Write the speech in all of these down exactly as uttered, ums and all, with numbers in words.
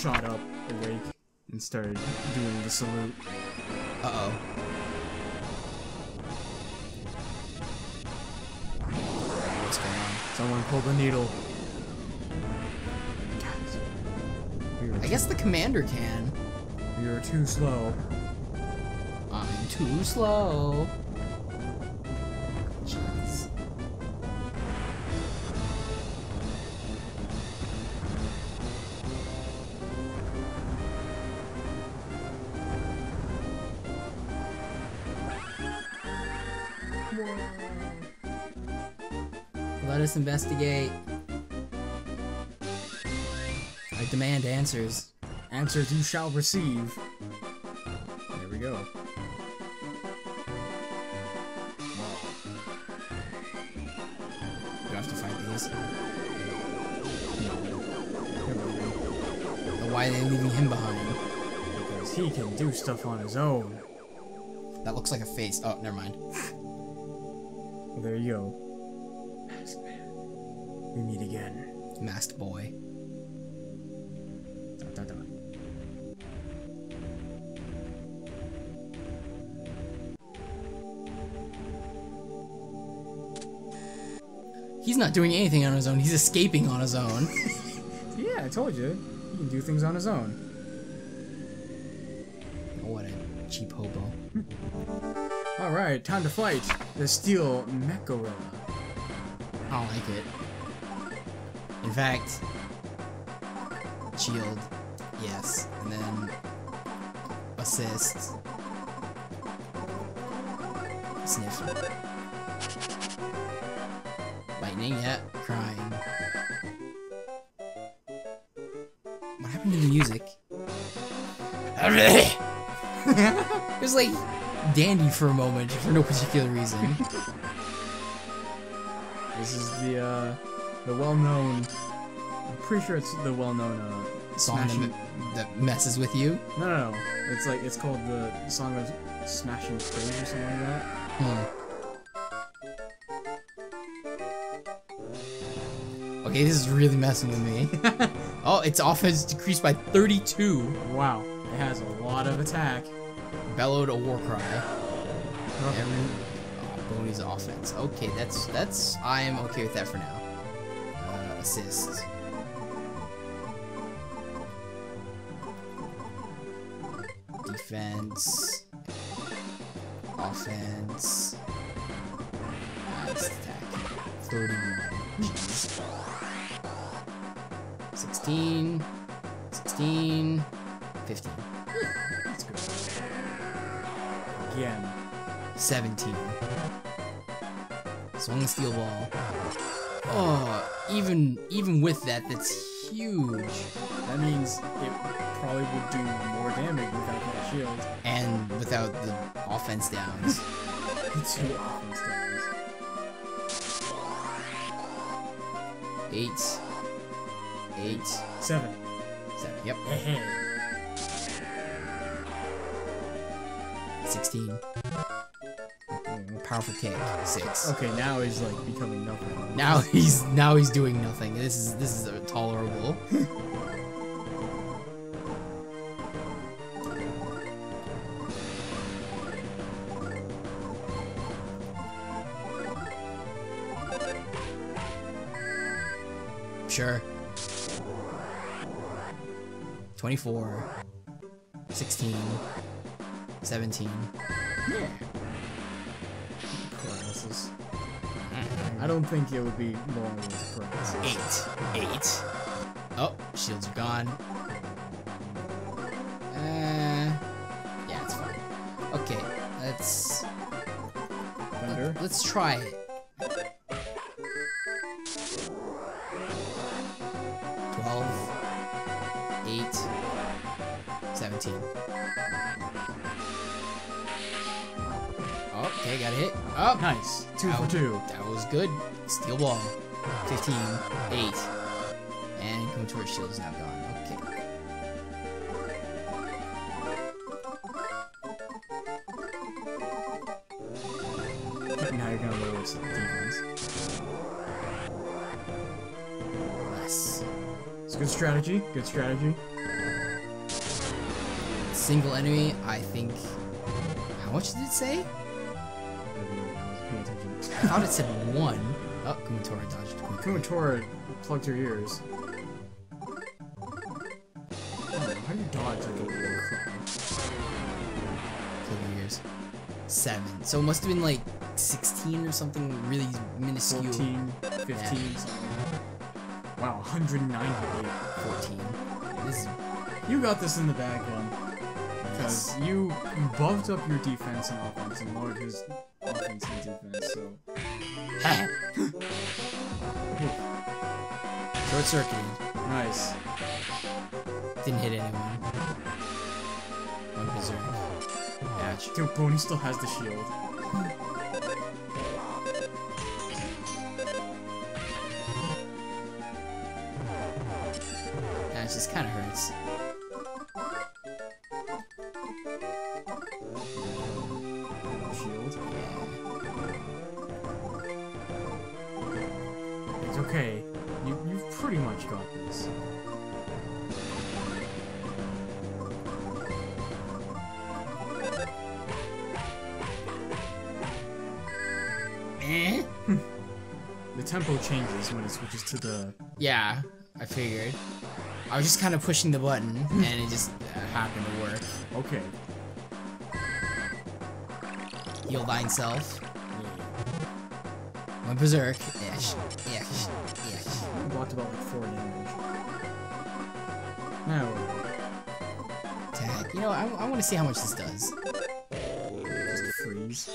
shot up awake and started doing the salute. Uh-oh. What's going on? Someone pulled the needle. God. We I too... guess the commander can. We are too slow. I'm too slow. Let us investigate. I demand answers. Answers you shall receive. There we go. You have to fight these. No. Then why are they leaving him behind? Because he can do stuff on his own. That looks like a face. Oh, never mind. Well, there you go. We meet again. Masked boy. Dun, dun, dun. He's not doing anything on his own. He's escaping on his own. Yeah, I told you. He can do things on his own. Oh, what a cheap hobo. Alright, time to fight the steel Mechorilla. I don't like it. In fact, shield, yes, and then assist, sniff, lightning, yeah, crying. What happened to the music? It was like dandy for a moment for no particular reason. This is the, uh, the well-known, I'm pretty sure it's the well-known, uh, song smashing... that messes with you? No, no, no, it's like, it's called the Song of Smashing Stage or something like that. Hmm. Okay, this is really messing with me. Oh, its offense decreased by thirty-two. Wow, it has a lot of attack. Bellowed a war cry. Oh. Every... Boney's offense. Okay, that's that's I am okay with that for now. Uh, assist. Defense. Offense. Nice attack. thirty-one. sixteen. sixteen. fifteen. That's good. Again. seventeen. Swung the steel ball. Oh, even even with that, that's huge. That means it probably would do more damage without that shield. And without the offense downs. The two offense downs. Eight. Eight. Seven. Seven, yep. Sixteen. Powerful kick, six. Okay, now he's like becoming nothing. Now he's now he's doing nothing. This is this is tolerable. Sure. Twenty-four. Sixteen. Seventeen. Yeah. I don't think it would be more than this price. Eight. Eight. Oh, shields are gone. Uh, yeah, it's fine. Okay, let's... Thunder? Let, let's try it. Twelve. Eight. Seventeen. Okay, got a hit. Oh, nice. Two that, for two. That was good. Steel ball. fifteen. eight. And Kumatora shield is now gone. Okay. Now you're going to lower some defense. Nice. It's good strategy. Good strategy. single enemy, I think... How much did it say? I thought it said one. Oh, Kumatora dodged. Kumatora plugged her ears. How do you dodge like a little plug your ears? Seven. So it must have been like sixteen or something really minuscule. fourteen, fifteen, yeah. Something. Wow, one hundred ninety-eight. fourteen. This is... You got this in the bag, one. Because yes. you buffed up your defense and offense and lowered his offense and defense, so... Short circuiting. Nice. Didn't hit anyone. One berserk. Match. Dude, Boney still has the shield. That just kind of hurts. Shield. Yeah. It's okay. You you've pretty much got this. The tempo changes when it switches to the... Yeah, I figured. I was just kind of pushing the button, and it just uh, happened to work. Okay. Heal thine self. One berserk. Ish. Ish. Ish. I blocked about like four damage. Now. Tag. You know, I, I want to see how much this does. Just freeze.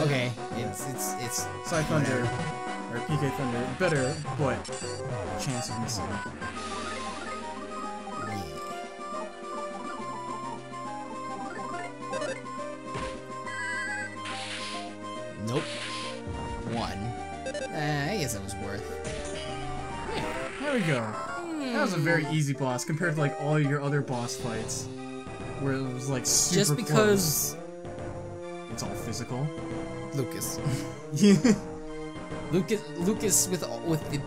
Okay, it's it's it's Psy Thunder or P K Thunder better, but chance of missing. Yeah. Nope. One. Uh, I guess that was worth. Yeah, there we go. That was a very easy boss compared to like all your other boss fights, where it was like super just because. Close. It's all physical. Lucas. Lucas Lucas with with the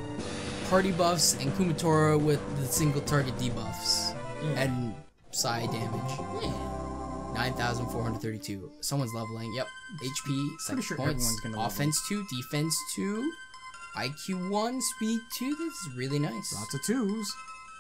party buffs and Kumatora with the single target debuffs. Yeah. And Psy damage. Yeah. nine thousand four hundred thirty-two. Someone's leveling. Yep. H P, psychic sure points, offense level. two, defense two, I Q one, speed two. This is really nice. Lots of twos.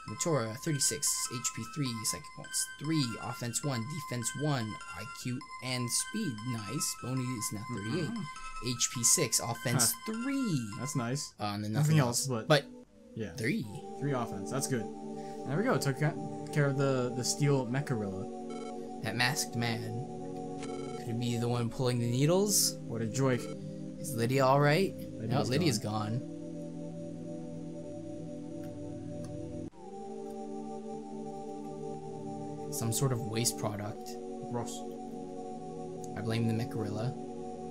Kumatora, thirty-six, H P three, psychic points three, offense one, defense one, I Q and speed. Nice. Boney is now thirty-eight. Mm-hmm. H P six, offense huh. three. That's nice. Uh, and then nothing, nothing else, but, but yeah, three. Three offense. That's good. And there we go. Took care of the the steel Mechorilla. That masked man. Could it be the one pulling the needles? What a joy. Is Lydia all right? Lydia's no, Lydia's gone. gone. Some sort of waste product. Gross. I blame the Mechorilla.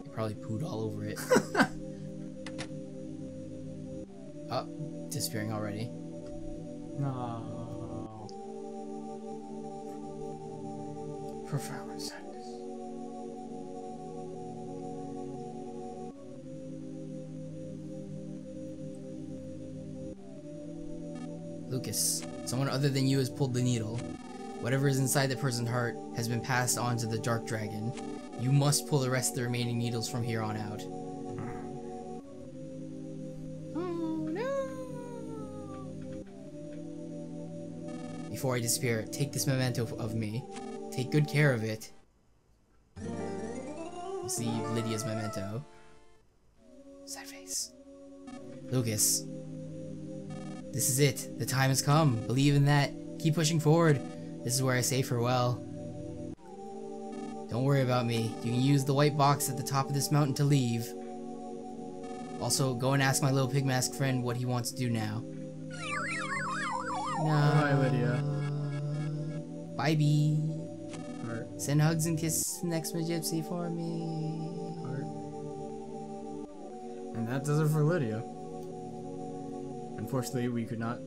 He probably pooed all over it. Oh, disappearing already. No. Profound sadness. Lucas, someone other than you has pulled the needle. Whatever is inside the person's heart has been passed on to the Dark Dragon. You must pull the rest of the remaining needles from here on out. Oh no! Before I disappear, take this memento of me. Take good care of it. See Lydia's memento. Sad face. Lucas. This is it. The time has come. Believe in that. Keep pushing forward. This is where I say farewell. Don't worry about me. You can use the white box at the top of this mountain to leave. Also, go and ask my little pig mask friend what he wants to do now. No. Bye, Lydia. Bye, Bee. Heart. Send hugs and kisses to the next Magypsy for me. Heart. And that does it for Lydia. Unfortunately, we could not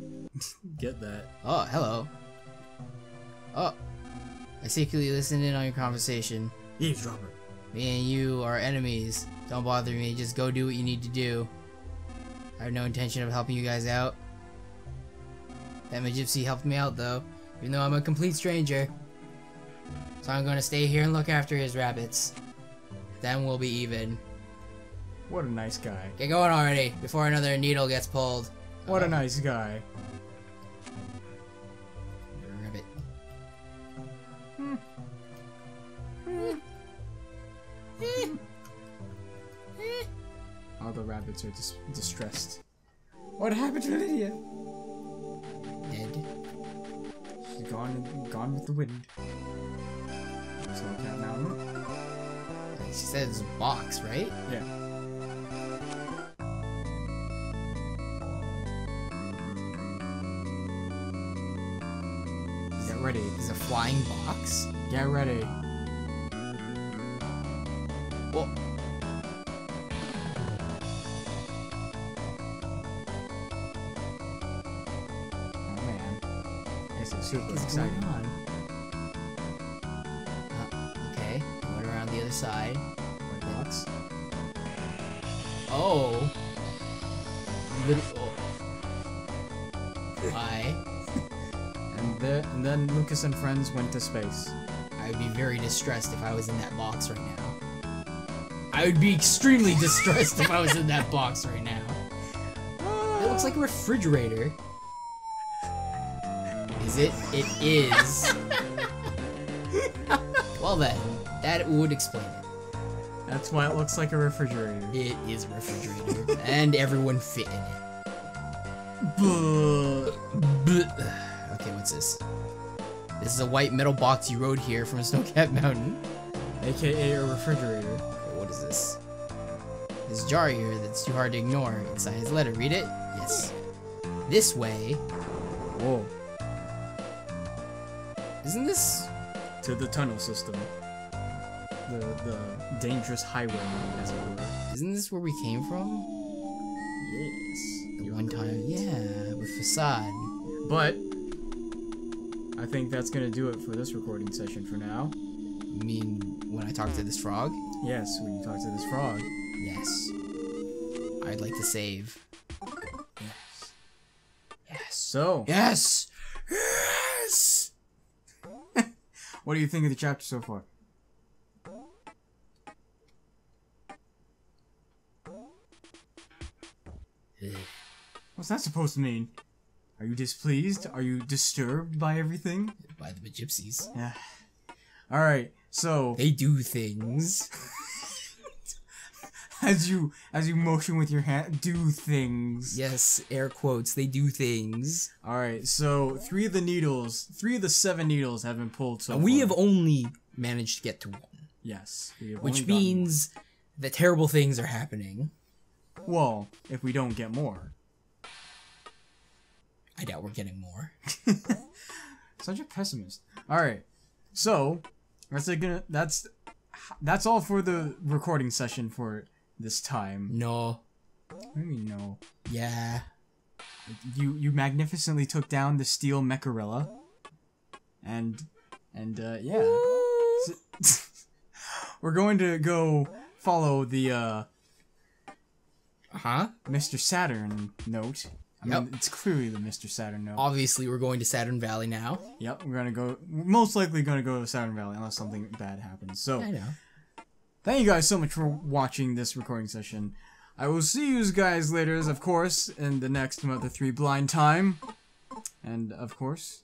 get that. Oh, hello. Oh, I secretly listened in on your conversation. Eavesdropper. Me and you are enemies. Don't bother me, just go do what you need to do. I have no intention of helping you guys out. That Magypsy helped me out though. Even though I'm a complete stranger. So I'm gonna stay here and look after his rabbits. Then we'll be even. What a nice guy. Get going already, before another needle gets pulled. What um, a nice guy. Rabbit. Mm. Mm. Mm. Mm. All the rabbits are dis distressed. What happened to Lydia? Dead. She's gone, gone with the wind. So I can't now look. She said it's a box, right? Yeah. Get ready. It's a flying box? Get ready. Whoa. Oh man. This is super exciting. Side. Box. Oh. Little. Why? and, the, and then Lucas and friends went to space. I would be very distressed if I was in that box right now. I would be extremely distressed if I was in that box right now. It looks like a refrigerator. Is it? It is. Well then. That would explain it. That's why it looks like a refrigerator. It is a refrigerator. And everyone fit in it. Okay, what's this? This is a white metal box you rode here from a snow-capped mountain. A K A a refrigerator. What is this? This jar here that's too hard to ignore. Inside his letter. Read it? Yes. This way. Whoa. Isn't this? To the tunnel system. The, the dangerous highway, as it were. Isn't this where we came from? Yes. The one time, yeah, with Facade. But I think that's gonna do it for this recording session for now. You mean when I talk to this frog? Yes, when you talk to this frog. Yes. I'd like to save. Yes. Yes. So. Yes. Yes. What do you think of the chapter so far? What's that supposed to mean? Are you displeased? Are you disturbed by everything? By the Magypsies. Yeah. Alright, so... They do things. as you as you motion with your hand, do things. Yes, air quotes, they do things. Alright, so three of the needles, three of the seven needles have been pulled so far. We have only managed to get to one. Yes. We have Which means one. that terrible things are happening. Well, if we don't get more. I doubt we're getting more. Such a pessimist. Alright, so that's gonna that's that's all for the recording session for this time. No. What do you mean no? Yeah. You you magnificently took down the steel Mechorilla. And and uh yeah. So, we're going to go follow the uh Huh? Mister Saturn note. I yep. mean, it's clearly the Mister Saturn note. Obviously, we're going to Saturn Valley now. Yep, we're gonna go. We're most likely gonna go to Saturn Valley unless something bad happens. So, I know. Thank you guys so much for watching this recording session. I will see you guys later, of course, in the next Mother three Blind Time. And of course,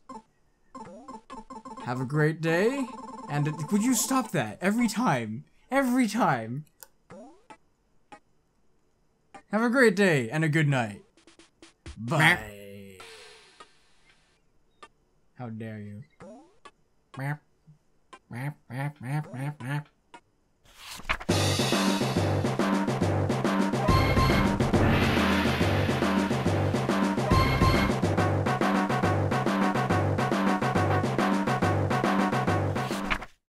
have a great day. And would you stop that every time? Every time. Have a great day and a good night. Bye. How dare you? Map, map, map, map, map, map.